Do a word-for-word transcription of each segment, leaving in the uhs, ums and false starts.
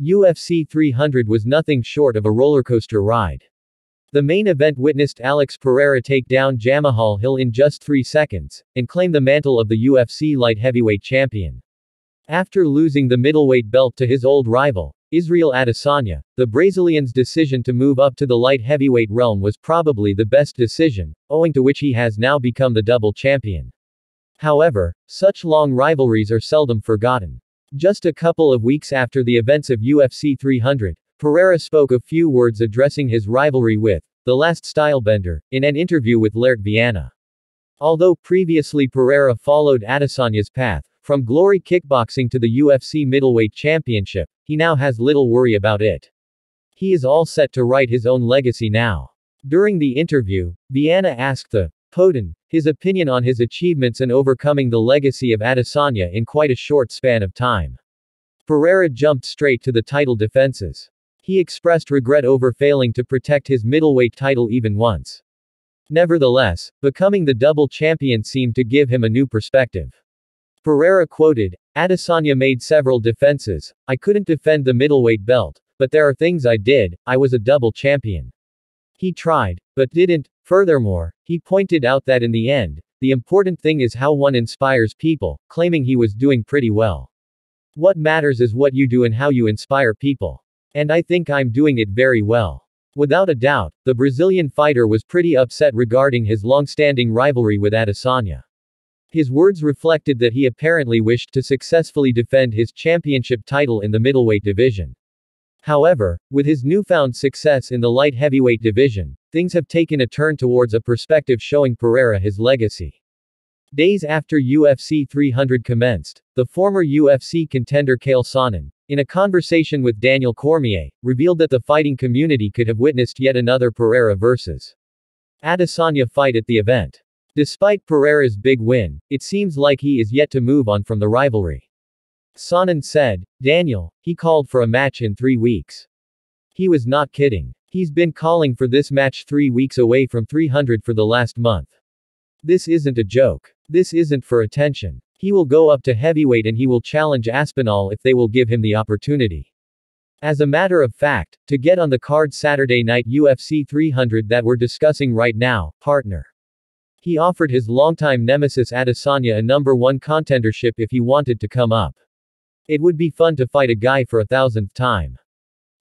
U F C three hundred was nothing short of a rollercoaster ride. The main event witnessed Alex Pereira take down Jamahal Hill in just three seconds, and claim the mantle of the U F C light heavyweight champion. After losing the middleweight belt to his old rival, Israel Adesanya, the Brazilian's decision to move up to the light heavyweight realm was probably the best decision, owing to which he has now become the double champion. However, such long rivalries are seldom forgotten. Just a couple of weeks after the events of U F C three hundred, Pereira spoke a few words addressing his rivalry with the last stylebender in an interview with Laerte Viana. Although previously Pereira followed Adesanya's path, from Glory Kickboxing to the U F C middleweight championship, he now has little worry about it. He is all set to write his own legacy now. During the interview, Viana asked the Poatan his opinion on his achievements and overcoming the legacy of Adesanya in quite a short span of time. Pereira jumped straight to the title defenses. He expressed regret over failing to protect his middleweight title even once. Nevertheless, becoming the double champion seemed to give him a new perspective. Pereira quoted, "Adesanya made several defenses. I couldn't defend the middleweight belt, but there are things I did. I was a double champion. He tried, but didn't." Furthermore, he pointed out that in the end, the important thing is how one inspires people, claiming he was doing pretty well. "What matters is what you do and how you inspire people. And I think I'm doing it very well." Without a doubt, the Brazilian fighter was pretty upset regarding his long-standing rivalry with Adesanya. His words reflected that he apparently wished to successfully defend his championship title in the middleweight division. However, with his newfound success in the light heavyweight division, things have taken a turn towards a perspective showing Pereira his legacy. Days after U F C three hundred commenced, the former U F C contender Chael Sonnen, in a conversation with Daniel Cormier, revealed that the fighting community could have witnessed yet another Pereira versus Adesanya fight at the event. Despite Pereira's big win, it seems like he is yet to move on from the rivalry. Sonnen said, "Daniel, he called for a match in three weeks. He was not kidding. He's been calling for this match three weeks away from three hundred for the last month. This isn't a joke. This isn't for attention. He will go up to heavyweight and he will challenge Aspinall if they will give him the opportunity. As a matter of fact, to get on the card Saturday night U F C three hundred that we're discussing right now, partner. He offered his longtime nemesis Adesanya a number one contendership if he wanted to come up. It would be fun to fight a guy for a thousandth time.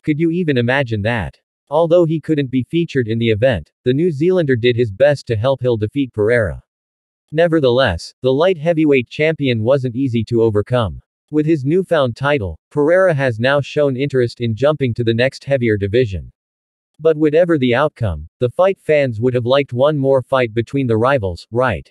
Could you even imagine that?" Although he couldn't be featured in the event, the New Zealander did his best to help Hill defeat Pereira. Nevertheless, the light heavyweight champion wasn't easy to overcome. With his newfound title, Pereira has now shown interest in jumping to the next heavier division. But whatever the outcome, the fight fans would have liked one more fight between the rivals, right?